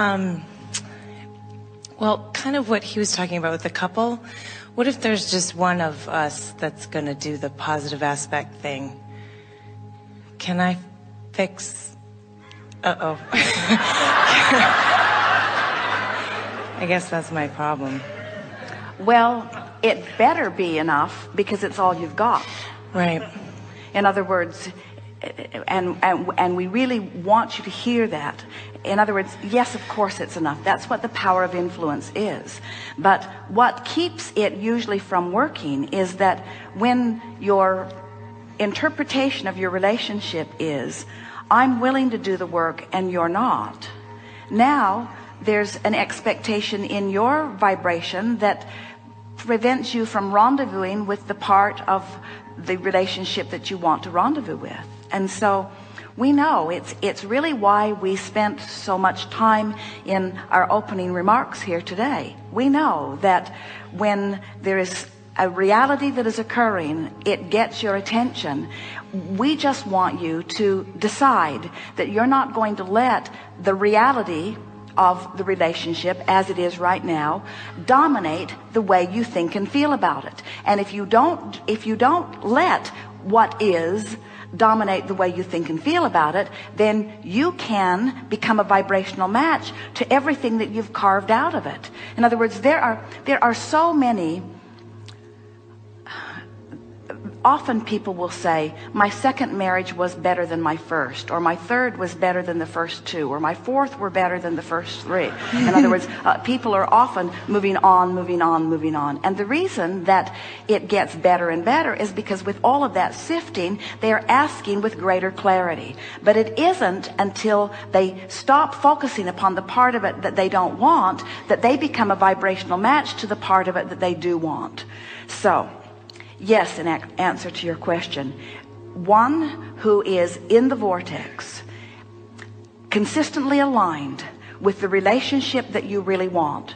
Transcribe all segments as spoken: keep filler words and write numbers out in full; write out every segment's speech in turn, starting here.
Um, well, kind of what he was talking about with the couple. What if there's just one of us that's going to do the positive aspect thing? Can I fix... Uh-oh. I guess that's my problem. Well, it better be enough because it's all you've got. Right. In other words, and, and, and we really want you to hear that. In other words, yes, of course it's enough. That's what the power of influence is. But what keeps it usually from working is that when your interpretation of your relationship is, I'm willing to do the work and you're not. Now there's an expectation in your vibration that prevents you from rendezvousing with the part of the relationship that you want to rendezvous with. And so we know it's it's really why we spent so much time in our opening remarks here today. We know that when there is a reality that is occurring, it gets your attention. We just want you to decide that you're not going to let the reality of the relationship as it is right now dominate the way you think and feel about it. And if you don't if you don't let what is dominate the way you think and feel about it, then you can become a vibrational match to everything that you've carved out of it. In other words, there are there are so many. Often people will say, my second marriage was better than my first, or my third was better than the first two, or my fourth were better than the first three. In other words, uh, people are often moving on, moving on, moving on. And the reason that it gets better and better is because with all of that sifting, they are asking with greater clarity. But it isn't until they stop focusing upon the part of it that they don't want, that they become a vibrational match to the part of it that they do want. So... yes, in answer to your question, one who is in the vortex, consistently aligned with the relationship that you really want,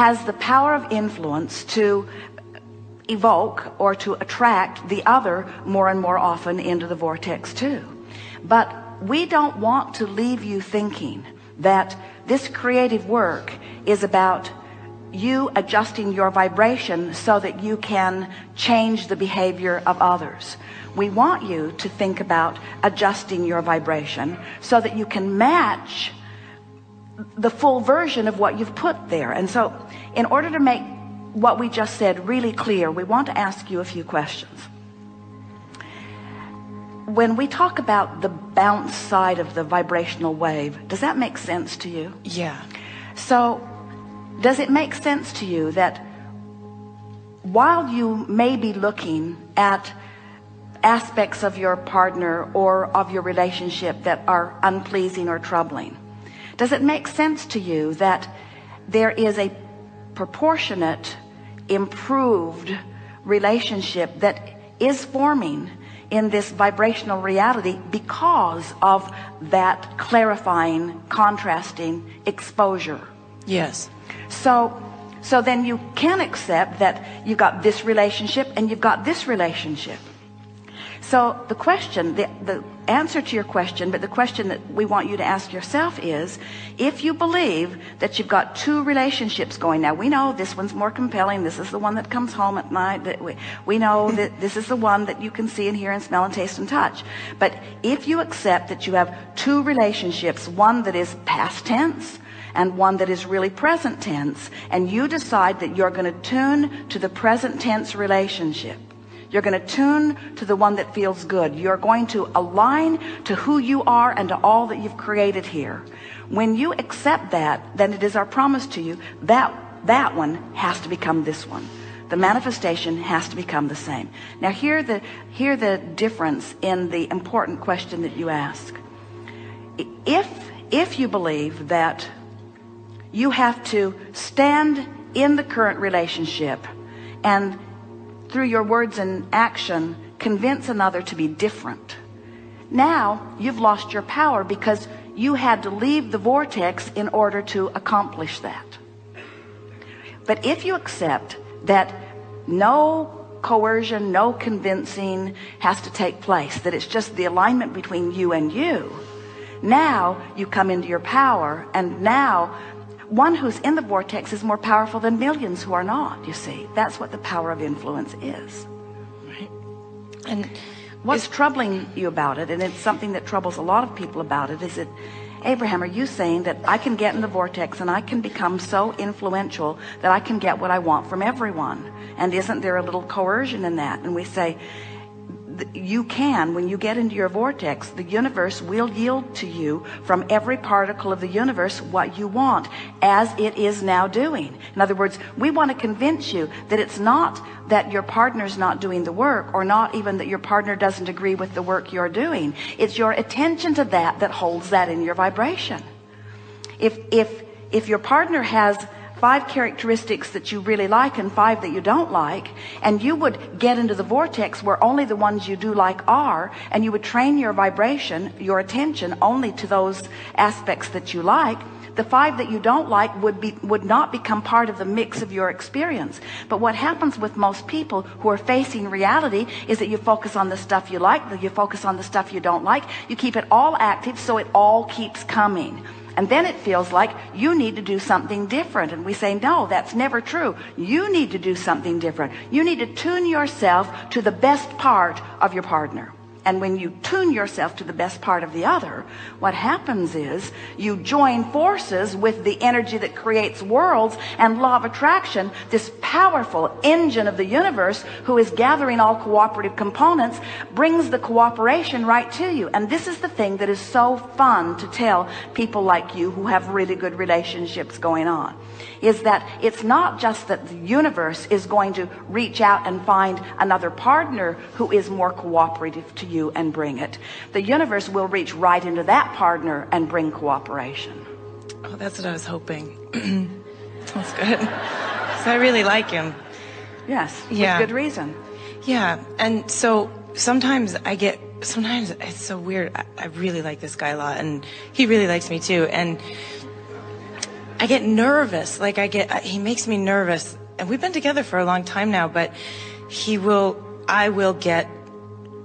has the power of influence to evoke or to attract the other more and more often into the vortex too. But we don't want to leave you thinking that this creative work is about you adjusting your vibration so that you can change the behavior of others. We want you to think about adjusting your vibration so that you can match the full version of what you've put there. And so in order to make what we just said really clear, we want to ask you a few questions. When we talk about the bounce side of the vibrational wave, does that make sense to you? Yeah. So does it make sense to you that while you may be looking at aspects of your partner or of your relationship that are unpleasing or troubling, does it make sense to you that there is a proportionate, improved relationship that is forming in this vibrational reality because of that clarifying, contrasting exposure? Yes. So, so then you can accept that you've got this relationship and you've got this relationship. So the question, the, the answer to your question, but the question that we want you to ask yourself is, if you believe that you've got two relationships going, now we know this one's more compelling, this is the one that comes home at night, that we, we know that this is the one that you can see and hear and smell and taste and touch. But if you accept that you have two relationships, one that is past tense and one that is really present tense, and you decide that you're going to tune to the present tense relationship, you're going to tune to the one that feels good, you're going to align to who you are and to all that you've created here. When you accept that, then it is our promise to you that that one has to become this one. The manifestation has to become the same. Now hear the hear the difference in the important question that you ask. If if you believe that you have to stand in the current relationship and through your words and action convince another to be different, now you've lost your power because you had to leave the vortex in order to accomplish that. But if you accept that no coercion, no convincing has to take place, that it's just the alignment between you and you, Now you come into your power, and now one who's in the vortex is more powerful than millions who are not. You see, that's what the power of influence is, right? And what's troubling you about it, and it's something that troubles a lot of people about it, is that, Abraham, are you saying that I can get in the vortex and I can become so influential that I can get what I want from everyone? And isn't there a little coercion in that? And we say, you can. When you get into your vortex, the universe will yield to you from every particle of the universe what you want, as it is now doing. In other words, we want to convince you that it's not that your partner's not doing the work, or not even that your partner doesn't agree with the work you're doing. It's your attention to that that holds that in your vibration. If if if your partner has five characteristics that you really like and five that you don't like, and you would get into the vortex where only the ones you do like are, and you would train your vibration, your attention, only to those aspects that you like, the five that you don't like would be would not become part of the mix of your experience. But what happens with most people who are facing reality is that you focus on the stuff you like, that you focus on the stuff you don't like, you keep it all active, so it all keeps coming. And then it feels like you need to do something different. And we say, no, that's never true. You need to do something different. You need to tune yourself to the best part of your partner. And when you tune yourself to the best part of the other, what happens is you join forces with the energy that creates worlds and law of attraction, this powerful engine of the universe who is gathering all cooperative components, brings the cooperation right to you. And this is the thing that is so fun to tell people like you who have really good relationships going on, is that it's not just that the universe is going to reach out and find another partner who is more cooperative to you and bring it. The universe will reach right into that partner and bring cooperation. Oh, that's what I was hoping. That's good. So I really like him. Yes, yeah. With good reason. Yeah, and so sometimes I get, sometimes it's so weird. I, I really like this guy a lot, and he really likes me too, and I get nervous. Like I get, I, he makes me nervous, and we've been together for a long time now, but he will, I will get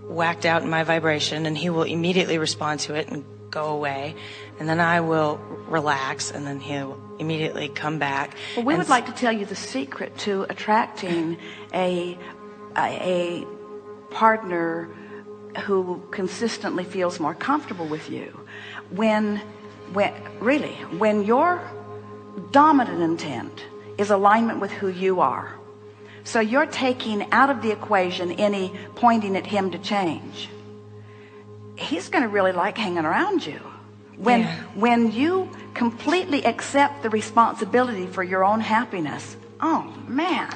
whacked out in my vibration, and he will immediately respond to it and go away, and then I will relax, and then he'll immediately come back. Well, we would like to tell you the secret to attracting a, a partner who consistently feels more comfortable with you. When, when really, when your dominant intent is alignment with who you are, so you're taking out of the equation any pointing at him to change, he's going to really like hanging around you. When, yeah. when you completely accept the responsibility for your own happiness, oh man,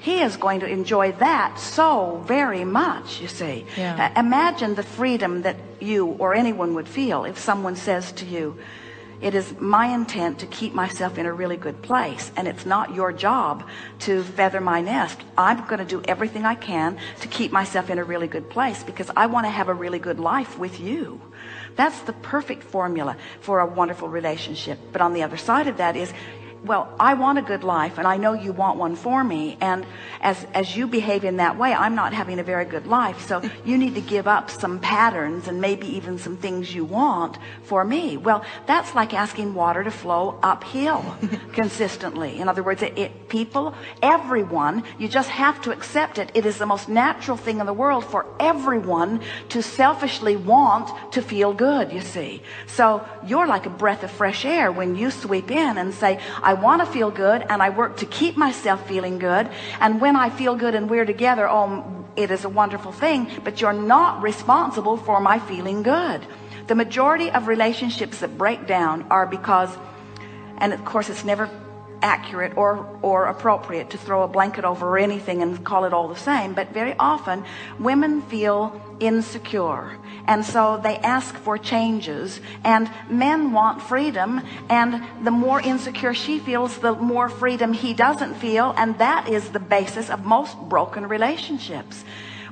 he is going to enjoy that so very much, you see. Yeah. Uh, imagine the freedom that you or anyone would feel if someone says to you, it is my intent to keep myself in a really good place, and it's not your job to feather my nest. I'm going to do everything I can to keep myself in a really good place because I want to have a really good life with you. That's the perfect formula for a wonderful relationship. But on the other side of that is, well, I want a good life, and I know you want one for me, and as as you behave in that way, I'm not having a very good life, so you need to give up some patterns and maybe even some things you want for me. Well, that's like asking water to flow uphill consistently. In other words, it, it people, everyone, you just have to accept it. It is the most natural thing in the world for everyone to selfishly want to feel good, you see. So you're like a breath of fresh air when you sweep in and say, I want to feel good, and I work to keep myself feeling good, and when I feel good and we're together, oh, it is a wonderful thing, but you're not responsible for my feeling good. The majority of relationships that break down are because, and of course it's never accurate or or appropriate to throw a blanket over anything and call it all the same, but very often women feel insecure, and so they ask for changes, and men want freedom, and the more insecure she feels, the more freedom he doesn't feel, and that is the basis of most broken relationships.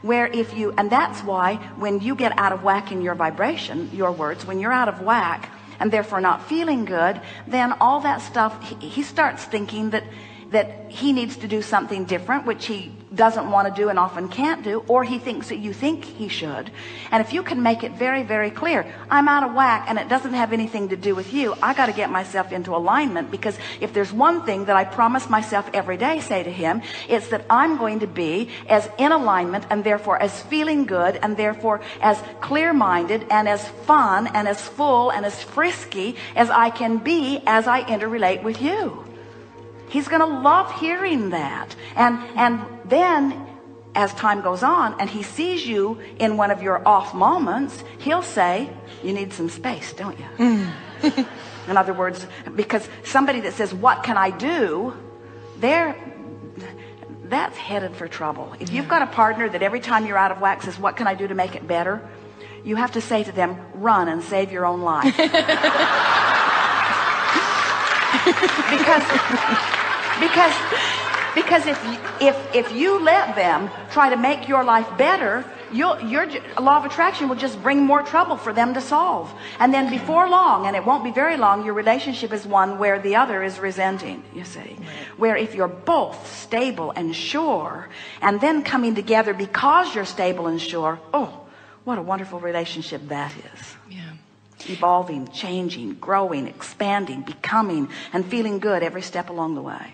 Where if you, and that's why when you get out of whack in your vibration, your words, when you're out of whack and therefore not feeling good, then all that stuff, he, he starts thinking that that he needs to do something different, which he doesn't want to do and often can't do, or he thinks that you think he should. And if you can make it very, very clear, I'm out of whack and it doesn't have anything to do with you. I got to get myself into alignment, because if there's one thing that I promise myself every day, say to him, it's that I'm going to be as in alignment and therefore as feeling good and therefore as clear-minded and as fun and as full and as frisky as I can be as I interrelate with you. He's going to love hearing that. And, and then as time goes on and he sees you in one of your off moments, he'll say, you need some space, don't you? In other words, because somebody that says, what can I do? They're, that's headed for trouble. If you've got a partner that every time you're out of whack says, what can I do to make it better? You have to say to them, run and save your own life. because because because if if if you let them try to make your life better, you'll, your law of attraction will just bring more trouble for them to solve. And then before long, and it won't be very long, your relationship is one where the other is resenting, you see. Where if you're both stable and sure and then coming together because you're stable and sure, oh, what a wonderful relationship that is. Yeah. Evolving, changing, growing, expanding, becoming, and feeling good every step along the way.